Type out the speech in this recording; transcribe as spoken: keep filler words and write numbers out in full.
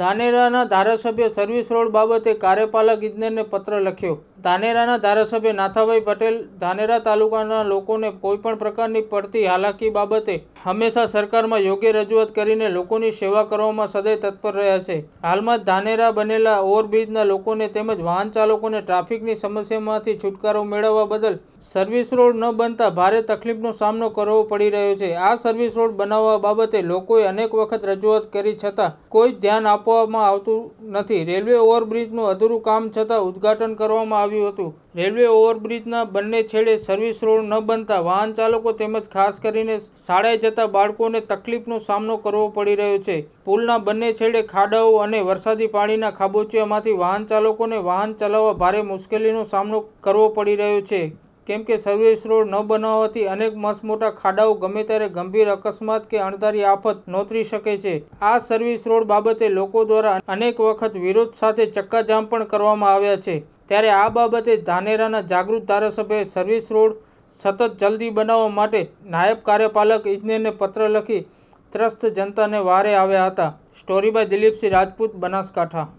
धानेराना धारासभ्य service road बाबते कार्यपालक इजनेरने पत्र लख्यो। धानेराना धारासभ्य नाथाभाई पटेल धानेरा तालुकाना लोकोने कोईपण प्रकारनी पड़ती हालाकी बाबते हमेशा सरकारमा योग्य रजूआत करीने लोकोनी सेवा करवामां सदैव तत्पर रह्या छे। हालमां धानेरा बनेला ओवरब्रिजना लोकोने तेमज वाहन चालकोने ट्राफिकनी समस्यामांथी छुटकारो मेळववा बदल सर्विस रोड न बनता भारे तकलीफनो सामनो करवो पड़ी रह्यो छे। आ सर्विस रोड बनाववा बाबते लोकोए अनेक वखत रजूआत करी छतां कोई ध्यान આપવામાં આવતું નથી। રેલવે ઓવરબ્રિજનું અધૂરું કામ છતાં ઉદ્ઘાટન કરવામાં આવ્યું હતું। રેલવે ઓવરબ્રિજના બંને છેડે સર્વિસ રોડ ન બનતા વાહન ચાલકો તેમજ ખાસ કરીને શાળાએ જતા બાળકોને તકલીફનો સામનો કરવો પડી રહ્યો છે। પુલના બંને છેડે ખાડાઓ અને વરસાદી પાણીના ખાબોચિયામાંથી વાહન ચાલકોને વાહન ચલાવવા ભારે મુશ્કેલીનો સામનો કરવો પડી રહ્યો છે, કેમ કે સર્વિસ રોડ ન બનાવવાથી અનેક મસમોટા ખાડાઓ ગમે ત્યારે ગંભીર અકસ્માત કે અણધારી આફત નોતરી શકે છે। આ સર્વિસ રોડ બાબતે લોકો દ્વારા અનેક વખત વિરોધ સાથે ચક્કાજામ પણ કરવામાં આવ્યા છે। ત્યારે આ બાબતે ધાનેરાના જાગૃત ધારાસભ્યએ સર્વિસ રોડ સતત જલ્દી બનાવવા માટે નાયબ કાર્યપાલક ઇજનેરને પત્ર લખી ત્રસ્ત જનતાને વારે આવ્યા હતા। Story by Dilip Singh Rajput, Banaskantha.